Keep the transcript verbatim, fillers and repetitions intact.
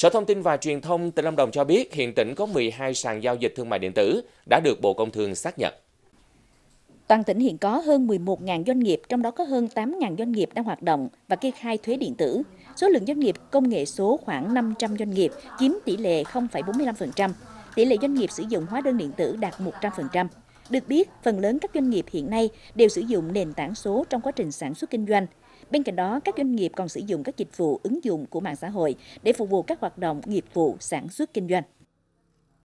Sở Thông tin và Truyền thông tỉnh Lâm Đồng cho biết hiện tỉnh có mười hai sàn giao dịch thương mại điện tử đã được Bộ Công Thương xác nhận. Toàn tỉnh hiện có hơn mười một nghìn doanh nghiệp, trong đó có hơn tám nghìn doanh nghiệp đang hoạt động và kê khai thuế điện tử. Số lượng doanh nghiệp công nghệ số khoảng năm trăm doanh nghiệp, chiếm tỷ lệ không phẩy bốn mươi lăm phần trăm. Tỷ lệ doanh nghiệp sử dụng hóa đơn điện tử đạt một trăm phần trăm. Được biết, phần lớn các doanh nghiệp hiện nay đều sử dụng nền tảng số trong quá trình sản xuất kinh doanh. Bên cạnh đó, các doanh nghiệp còn sử dụng các dịch vụ ứng dụng của mạng xã hội để phục vụ các hoạt động nghiệp vụ sản xuất kinh doanh.